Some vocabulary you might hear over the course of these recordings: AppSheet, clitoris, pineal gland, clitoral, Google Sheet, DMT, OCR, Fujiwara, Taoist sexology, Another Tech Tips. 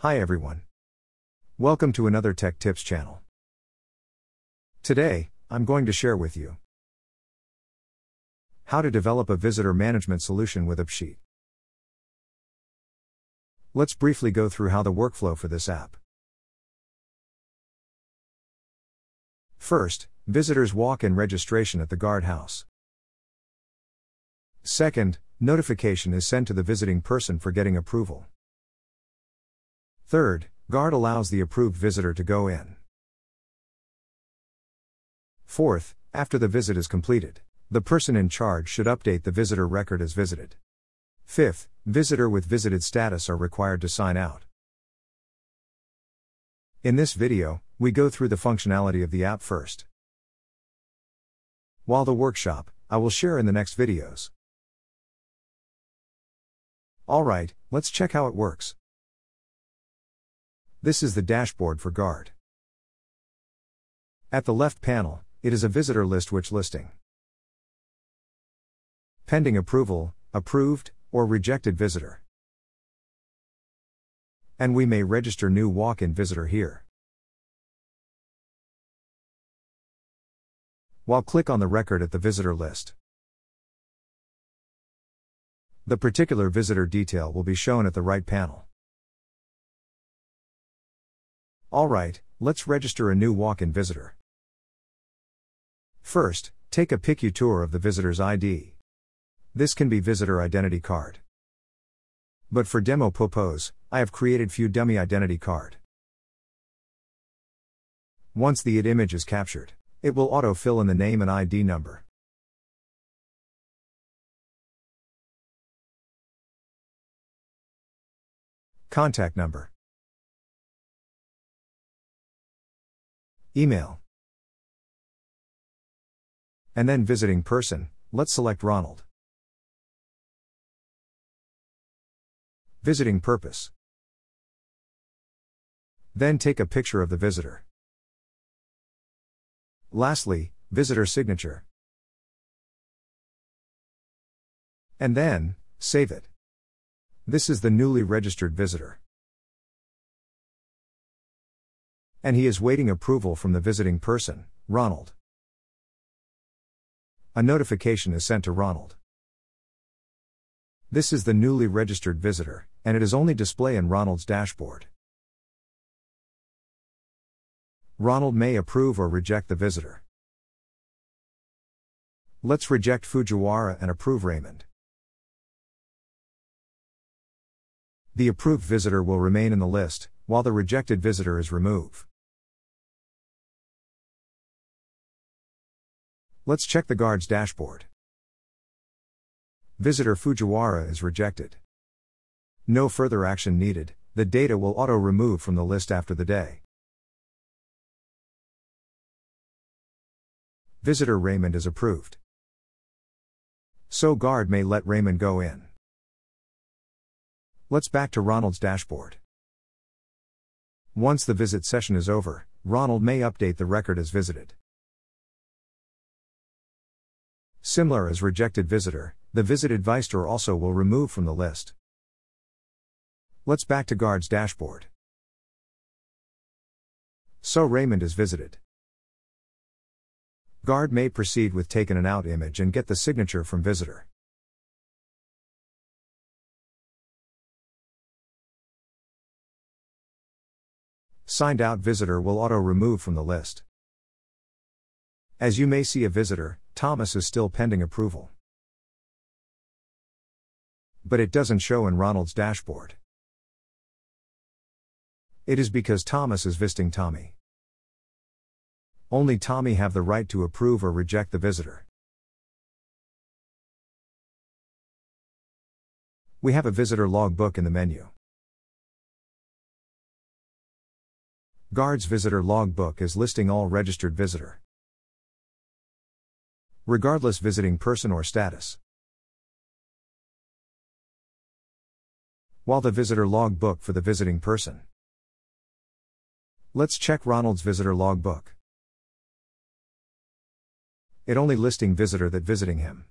Hi everyone. Welcome to Another Tech Tips channel. Today, I'm going to share with you how to develop a visitor management solution with AppSheet. Let's briefly go through how the workflow for this app. First, visitors walk in registration at the guardhouse. Second, notification is sent to the visiting person for getting approval. Third, guard allows the approved visitor to go in. Fourth, after the visit is completed, the person in charge should update the visitor record as visited. Fifth, visitor with visited status are required to sign out. In this video, we go through the functionality of the app first, while the workshop I will share in the next videos. Alright, let's check how it works. This is the dashboard for Guard. At the left panel, it is a visitor list which listing pending approval, approved, or rejected visitor. And we may register new walk-in visitor here. While click on the record at the visitor list, the particular visitor detail will be shown at the right panel. Alright, let's register a new walk-in visitor. First, take a pic-u-tour of the visitor's ID. This can be visitor identity card, but for demo purpose, I have created few dummy identity card. Once the image is captured, it will auto-fill in the name and ID number. Contact number, email, and then visiting person. Let's select Ronald. Visiting purpose. Then take a picture of the visitor. Lastly, visitor signature. And then, save it. This is the newly registered visitor, and he is waiting approval from the visiting person, Ronald. A notification is sent to Ronald. This is the newly registered visitor, and it is only display in Ronald's dashboard. Ronald may approve or reject the visitor. Let's reject Fujiwara and approve Raymond. The approved visitor will remain in the list, while the rejected visitor is removed. Let's check the guard's dashboard. Visitor Fujiwara is rejected. No further action needed, the data will auto-remove from the list after the day. Visitor Raymond is approved, so guard may let Raymond go in. Let's back to Ronald's dashboard. Once the visit session is over, Ronald may update the record as visited. Similar as rejected visitor, the visited visitor also will remove from the list. Let's back to guard's dashboard. So Raymond is visited. Guard may proceed with taking an out image and get the signature from visitor. Signed out visitor will auto-remove from the list. As you may see, a visitor, Thomas, is still pending approval, but it doesn't show in Ronald's dashboard. It is because Thomas is visiting Tommy. Only Tommy have the right to approve or reject the visitor. We have a visitor logbook in the menu. Guard's visitor logbook is listing all registered visitor, regardless visiting person or status, while the visitor logbook for the visiting person. Let's check Ronald's visitor logbook. It only listing visitor that visiting him.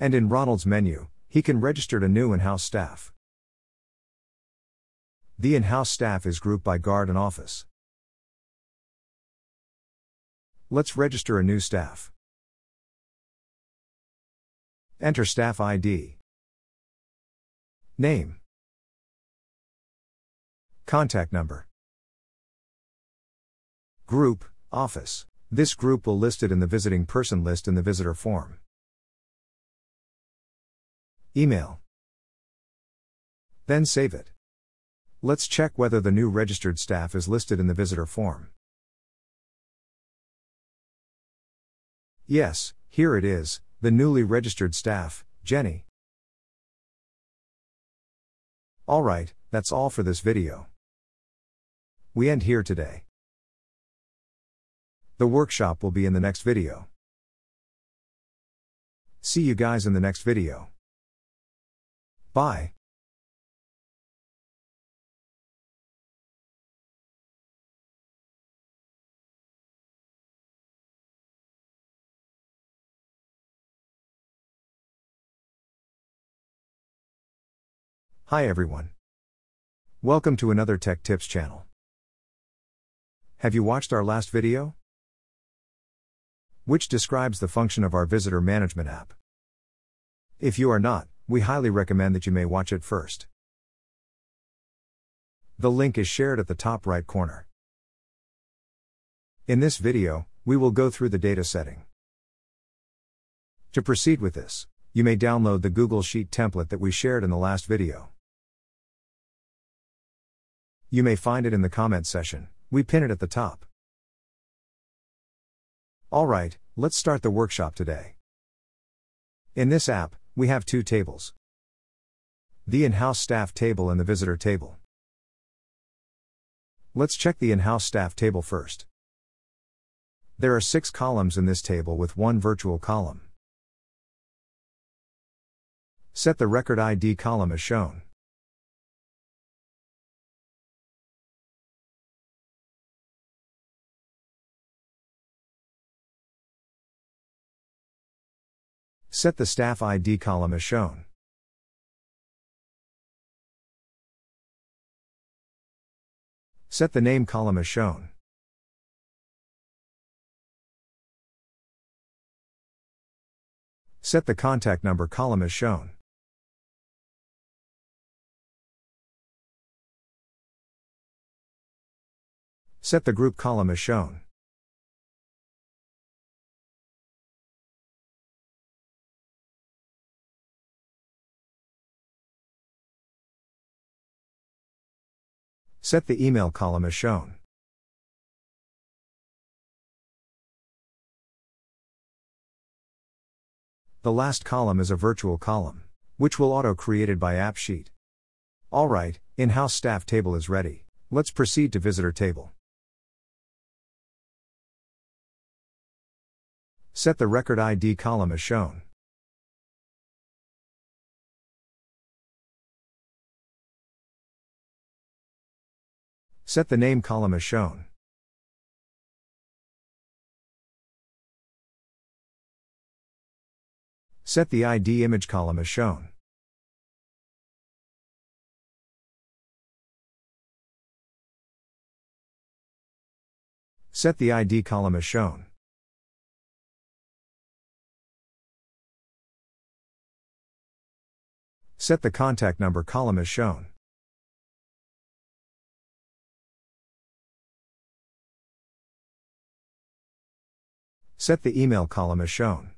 And in Ronald's menu, he can register a new in-house staff. The in-house staff is grouped by guard and office. Let's register a new staff. Enter staff ID, name, contact number, group, office. This group will list it in the visiting person list in the visitor form. Email. Then save it. Let's check whether the new registered staff is listed in the visitor form. Yes, here it is, the newly registered staff, Jenny. Alright, that's all for this video. We end here today. The workshop will be in the next video. See you guys in the next video. Bye. Hi everyone. Welcome to Another Tech Tips channel. Have you watched our last video, which describes the function of our visitor management app? If you are not, we highly recommend that you may watch it first. The link is shared at the top right corner. In this video, we will go through the data setting. To proceed with this, you may download the Google Sheet template that we shared in the last video. You may find it in the comment section, we pin it at the top. Alright, let's start the workshop today. In this app, we have two tables. The in-house staff table and the visitor table. Let's check the in-house staff table first. There are 6 columns in this table with 1 virtual column. Set the record ID column as shown. Set the staff ID column as shown. Set the name column as shown. Set the contact number column as shown. Set the group column as shown. Set the email column as shown. The last column is a virtual column, which will auto-created by AppSheet. Alright, in-house staff table is ready. Let's proceed to visitor table. Set the record ID column as shown. Set the name column as shown. Set the ID image column as shown. Set the ID column as shown. Set the contact number column as shown. Set the email column as shown.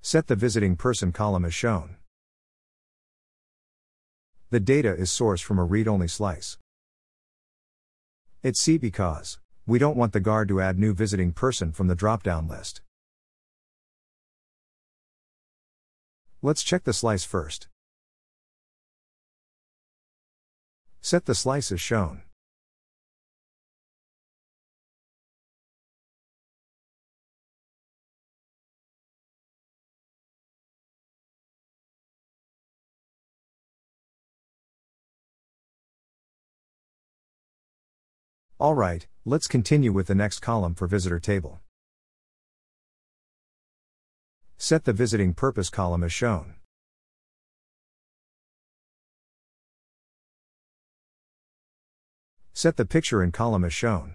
Set the visiting person column as shown. The data is sourced from a read-only slice. It's C because we don't want the guard to add new visiting person from the drop-down list. Let's check the slice first. Set the slice as shown. Alright, let's continue with the next column for visitor table. Set the visiting purpose column as shown. Set the picture in column as shown.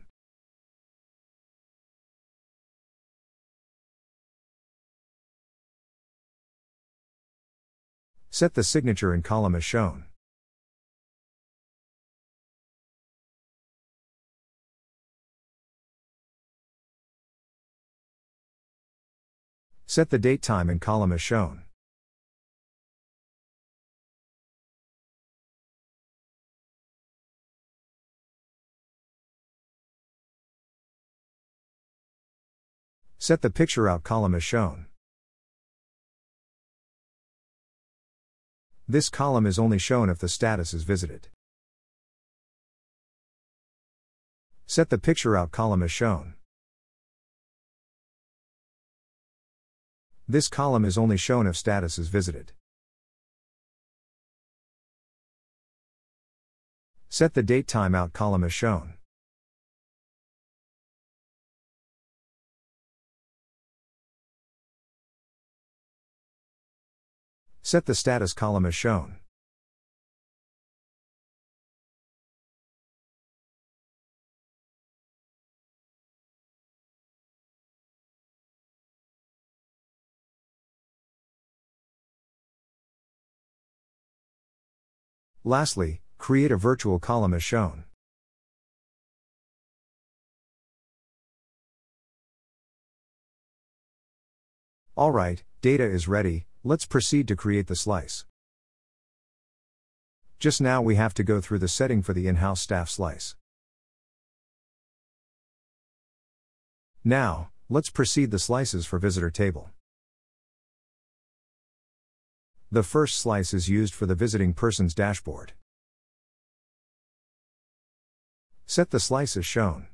Set the signature in column as shown. Set the date time in column as shown. Set the picture out column as shown. This column is only shown if the status is visited. Set the picture out column as shown. This column is only shown if status is visited. Set the date time out column as shown. Set the status column as shown. Lastly, create a virtual column as shown. Alright, data is ready, let's proceed to create the slice. Just now we have to go through the setting for the in-house staff slice. Now, let's proceed the slices for visitor table. The first slice is used for the visiting person's dashboard. Set the slice as shown.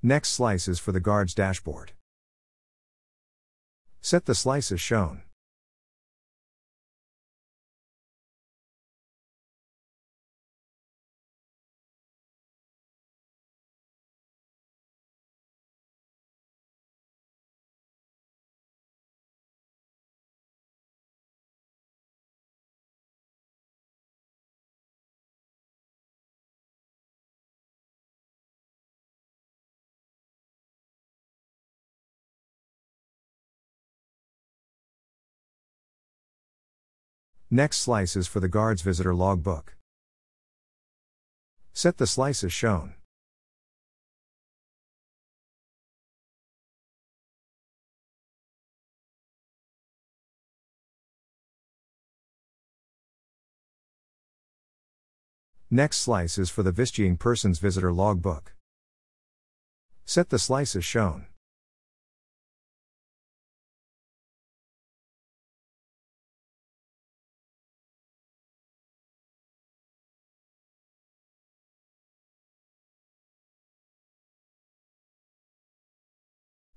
Next slice is for the guard's dashboard. Set the slice as shown. Next slice is for the guard's visitor logbook. Set the slice as shown. Next slice is for the visiting person's visitor logbook. Set the slice as shown.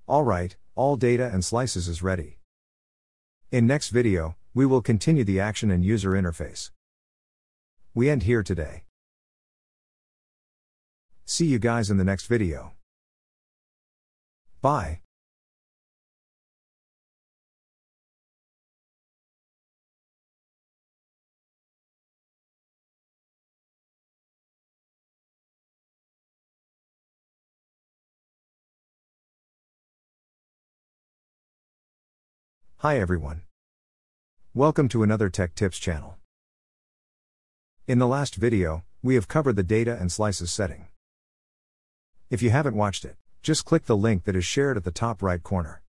Alright, all data and slices is ready. In next video, we will continue the action and user interface. We end here today. See you guys in the next video. Bye. Hi everyone. Welcome to Another Tech Tips channel. In the last video, we have covered the data and slices setting. If you haven't watched it, just click the link that is shared at the top right corner.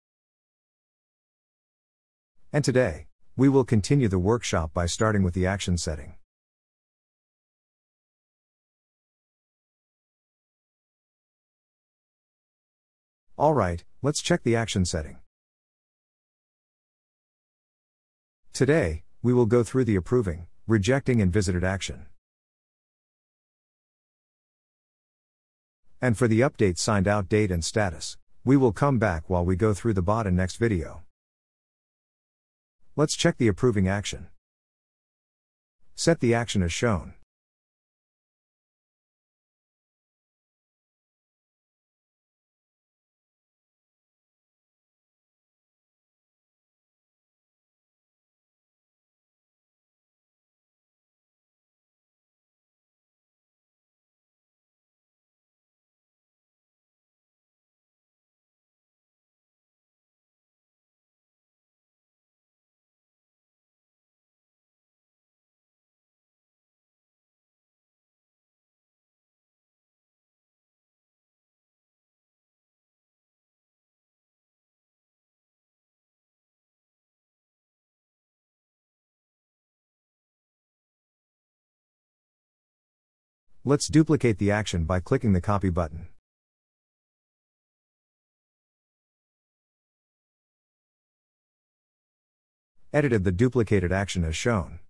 And today, we will continue the workshop by starting with the action setting. Alright, let's check the action setting. Today, we will go through the approving, rejecting and visited action. And for the update signed out date and status, we will come back while we go through the bot in next video. Let's check the approving action. Set the action as shown. Let's duplicate the action by clicking the copy button. Edited the duplicated action as shown.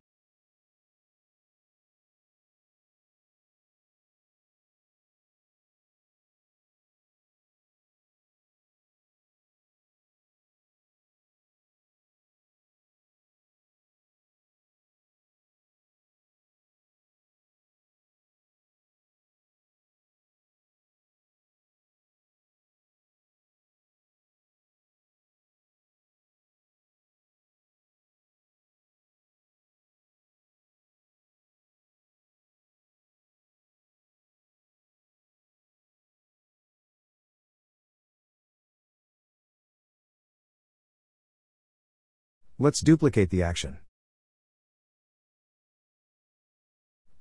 Let's duplicate the action.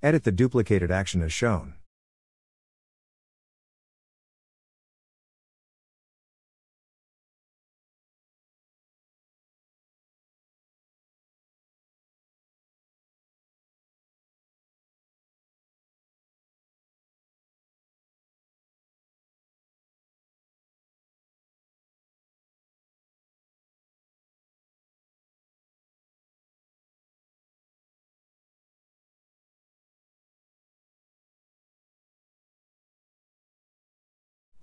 Edit the duplicated action as shown.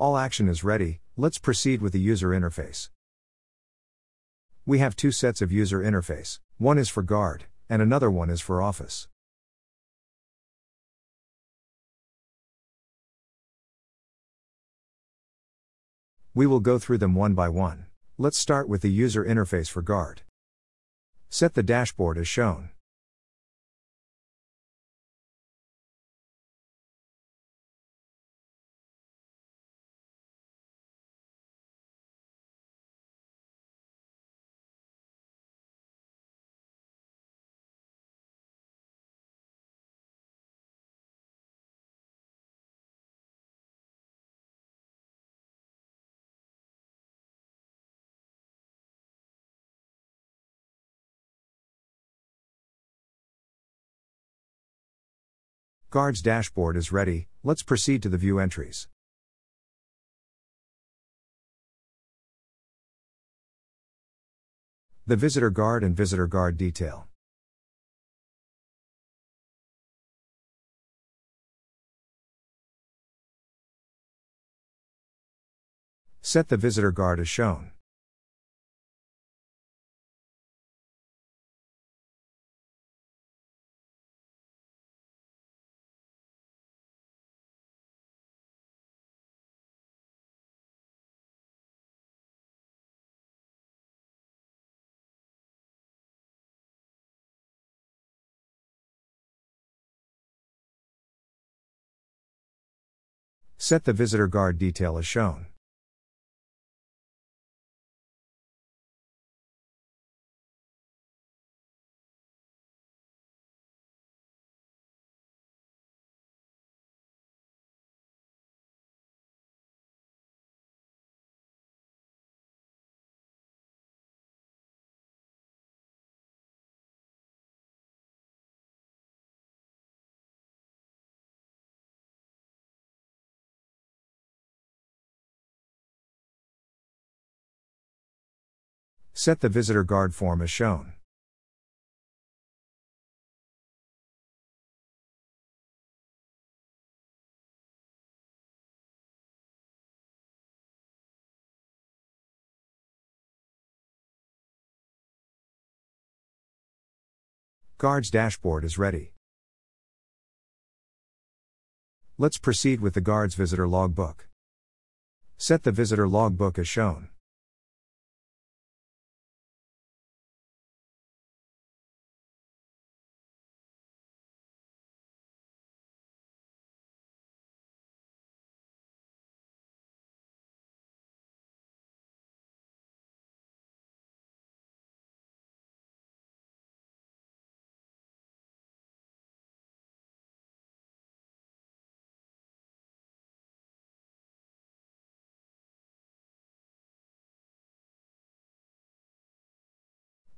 All action is ready, let's proceed with the user interface. We have two sets of user interface, one is for guard, and another one is for office. We will go through them one by one. Let's start with the user interface for guard. Set the dashboard as shown. Guard's dashboard is ready, let's proceed to the view entries. The visitor guard and visitor guard detail. Set the visitor guard as shown. Set the visitor guard detail as shown. Set the visitor guard form as shown. Guard's dashboard is ready. Let's proceed with the Guard's visitor logbook. Set the visitor logbook as shown.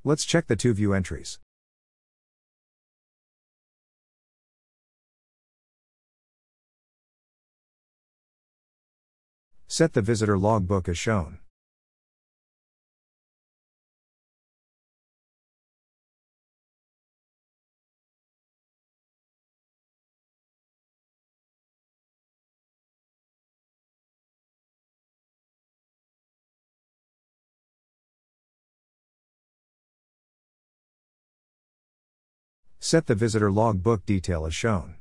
Let's check the two view entries. Set the visitor logbook as shown. Set the visitor logbook detail as shown.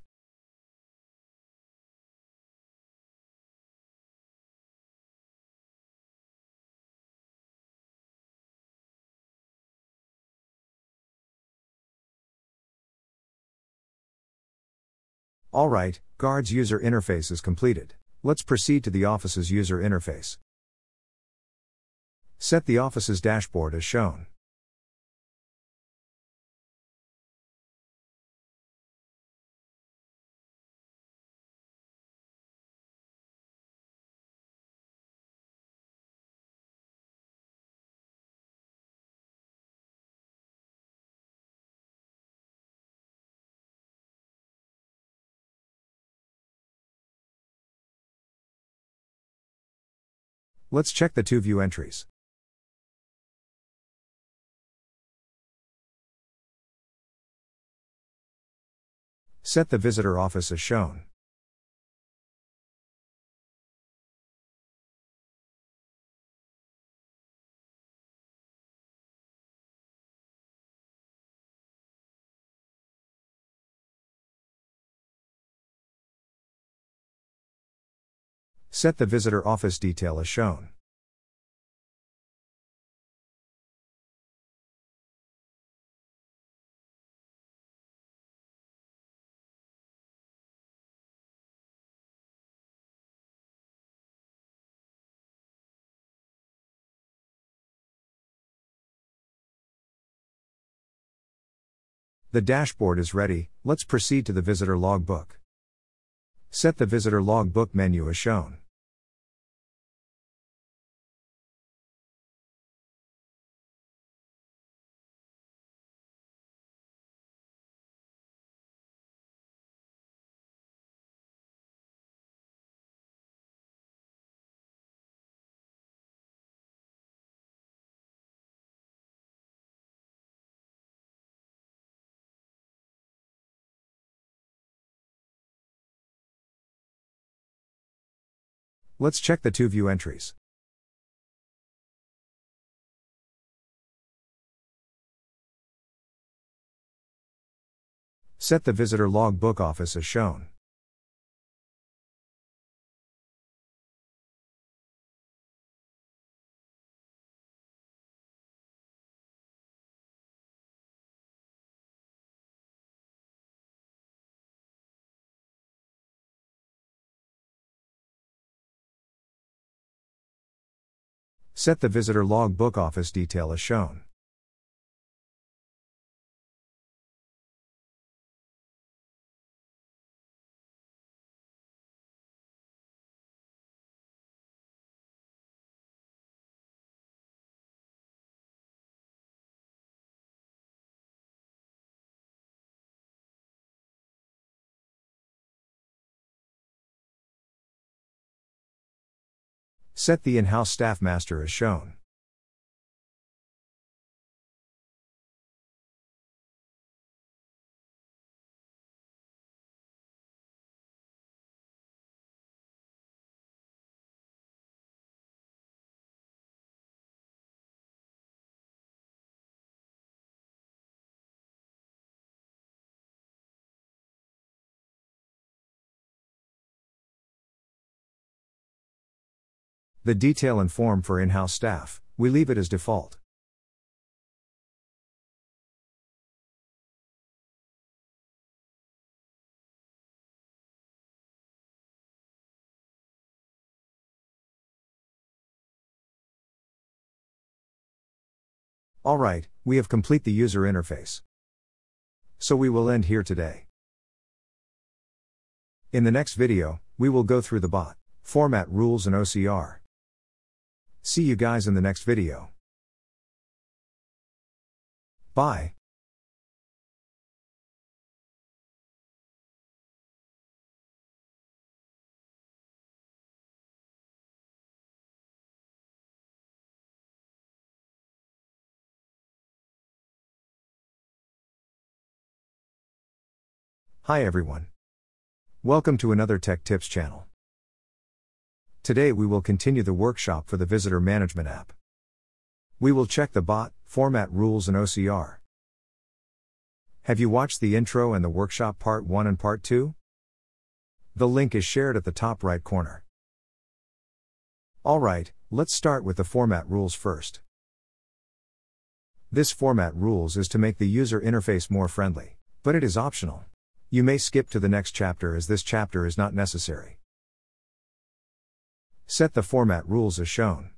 Alright, Guard's user interface is completed. Let's proceed to the Office's user interface. Set the Office's dashboard as shown. Let's check the two view entries. Set the visitor office as shown. Set the visitor office detail as shown. The dashboard is ready. Let's proceed to the visitor logbook. Set the visitor logbook menu as shown. Let's check the two view entries. Set the visitor logbook office as shown. Set the visitor logbook office detail as shown. Set the in-house staff master as shown. The detail and form for in-house staff, we leave it as default. Alright, we have complete the user interface. So we will end here today. In the next video, we will go through the bot, format rules and OCR. See you guys in the next video. Bye. Hi everyone. Welcome to Another Tech Tips channel. Today we will continue the workshop for the visitor management app. We will check the bot, format rules and OCR. Have you watched the intro and the workshop part 1 and part 2? The link is shared at the top right corner. Alright, let's start with the format rules first. This format rules is to make the user interface more friendly, but it is optional. You may skip to the next chapter as this chapter is not necessary. Set the format rules as shown.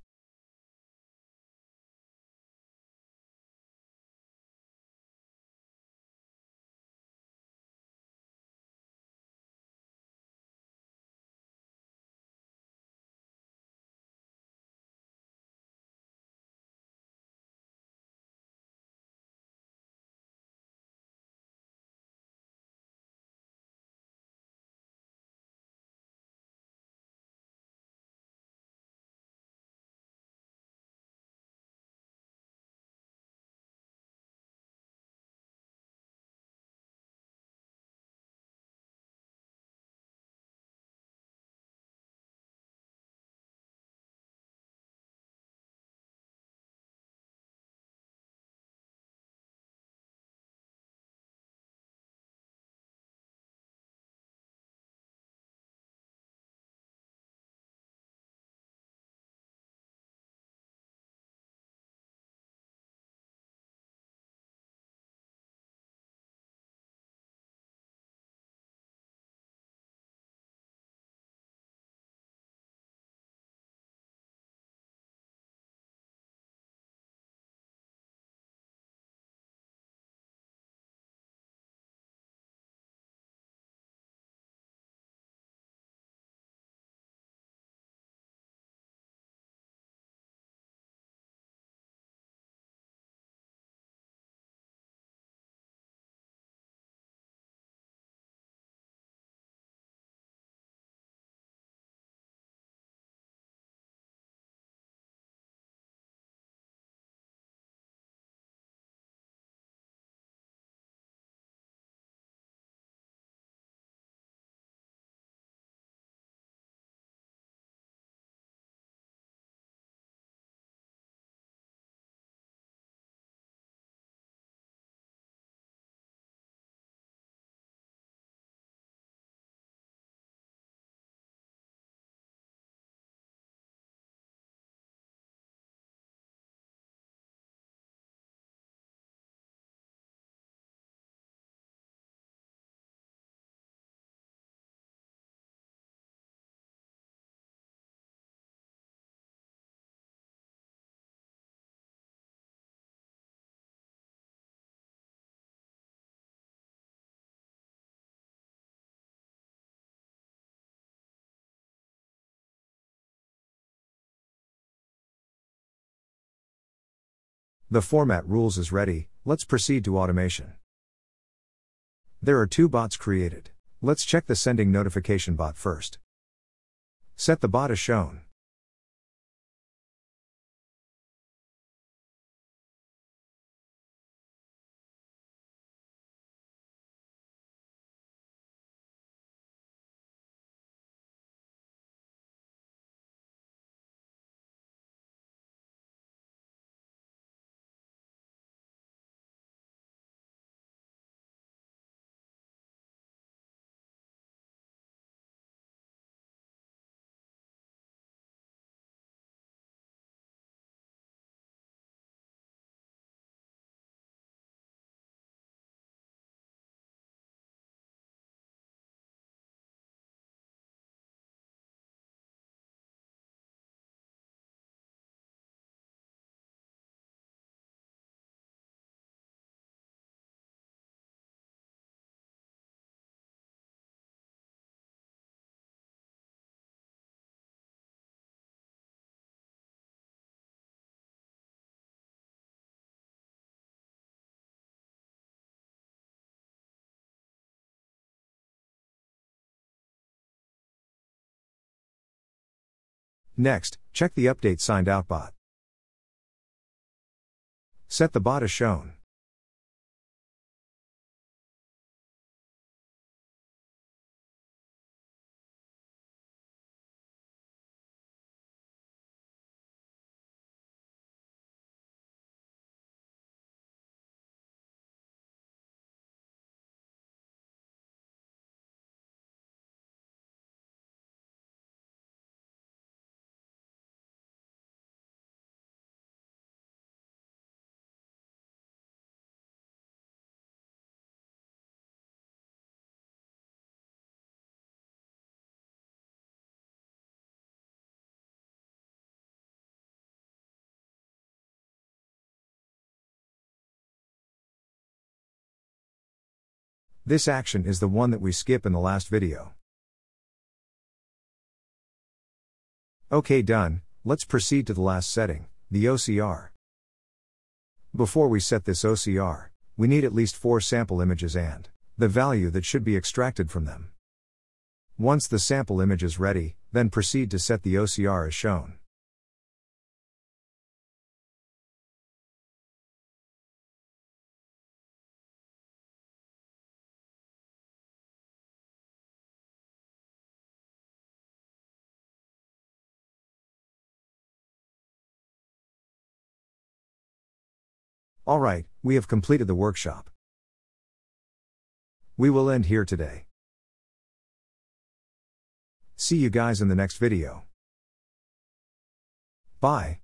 The format rules is ready, let's proceed to automation. There are two bots created. Let's check the sending notification bot first. Set the bot as shown. Next, check the update signed out bot. Set the bot as shown. This action is the one that we skip in the last video. Okay, done. Let's proceed to the last setting, the OCR. Before we set this OCR, we need at least 4 sample images and the value that should be extracted from them. Once the sample image is ready, then proceed to set the OCR as shown. Alright, we have completed the workshop. We will end here today. See you guys in the next video. Bye.